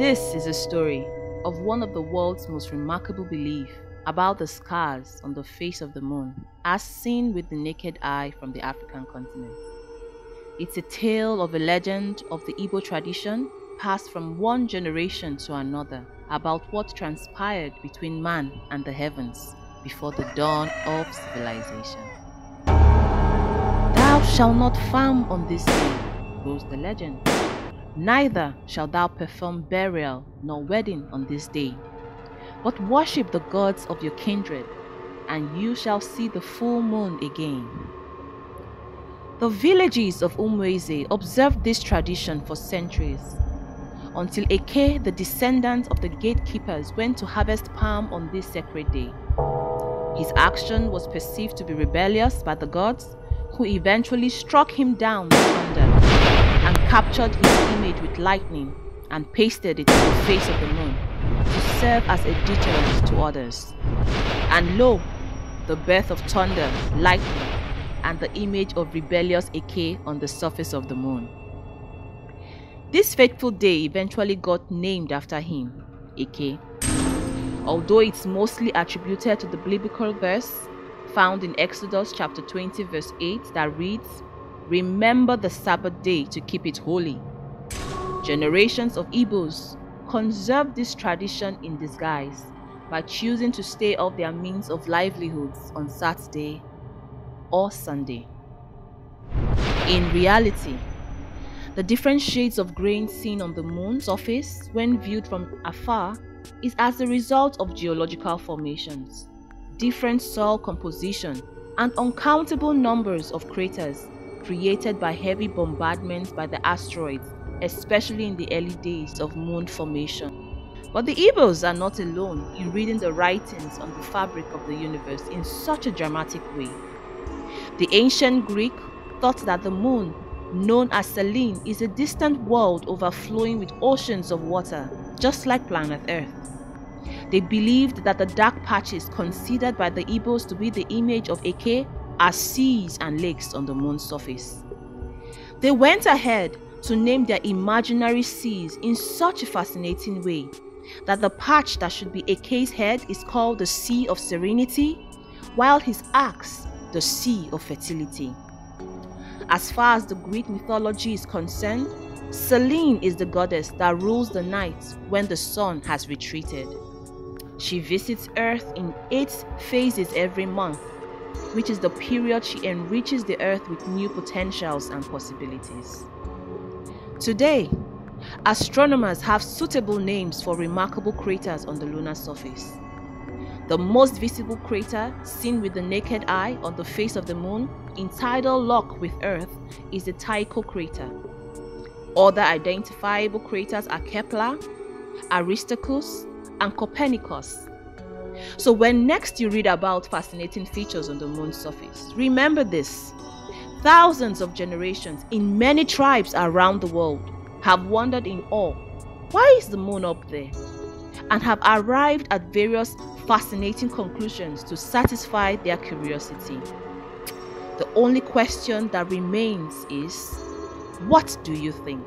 This is a story of one of the world's most remarkable beliefs about the scars on the face of the moon as seen with the naked eye from the African continent. It's a tale of a legend of the Igbo tradition passed from one generation to another about what transpired between man and the heavens before the dawn of civilization. Thou shalt not farm on this day, goes the legend. Neither shalt thou perform burial nor wedding on this day, but worship the gods of your kindred, and you shall see the full moon again. The villages of Umueze observed this tradition for centuries, until Eke, the descendant of the gatekeepers, went to harvest palm on this sacred day. His action was perceived to be rebellious by the gods, who eventually struck him down with thunder and captured his image with lightning and pasted it to the face of the moon to serve as a deterrent to others. And lo, the birth of thunder, lightning, and the image of rebellious Eke on the surface of the moon. This fateful day eventually got named after him, Eke. Although it's mostly attributed to the biblical verse found in Exodus chapter 20 verse 8 that reads, "Remember the Sabbath day to keep it holy." Generations of Igbos conserved this tradition in disguise by choosing to stay off their means of livelihoods on Saturday or Sunday. In reality, the different shades of green seen on the moon's surface when viewed from afar is as a result of geological formations, different soil composition, and uncountable numbers of craters created by heavy bombardments by the asteroids, especially in the early days of moon formation. But the Igbos are not alone in reading the writings on the fabric of the universe in such a dramatic way. The ancient Greek thought that the moon, known as Selene, is a distant world overflowing with oceans of water, just like planet Earth. They believed that the dark patches considered by the Igbos to be the image of Eke are seas and lakes on the moon's surface. They went ahead to name their imaginary seas in such a fascinating way that the patch that should be Eke's head is called the Sea of Serenity, while his axe, the Sea of Fertility. As far as the Greek mythology is concerned, Selene is the goddess that rules the night when the sun has retreated. She visits Earth in 8 phases every month, which is the period she enriches the Earth with new potentials and possibilities. Today, astronomers have suitable names for remarkable craters on the lunar surface. The most visible crater seen with the naked eye on the face of the moon, in tidal lock with Earth, is the Tycho crater. Other identifiable craters are Kepler, Aristarchus, and Copernicus. So when next you read about fascinating features on the moon's surface, remember this. Thousands of generations in many tribes around the world have wandered in awe, why is the moon up there? And have arrived at various fascinating conclusions to satisfy their curiosity. The only question that remains is, what do you think?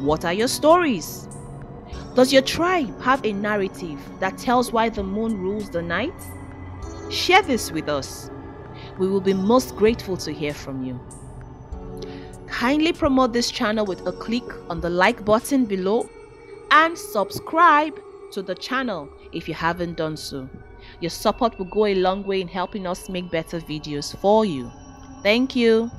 What are your stories? Does your tribe have a narrative that tells why the moon rules the night? Share this with us. We will be most grateful to hear from you. Kindly promote this channel with a click on the like button below and subscribe to the channel if you haven't done so. Your support will go a long way in helping us make better videos for you. Thank you.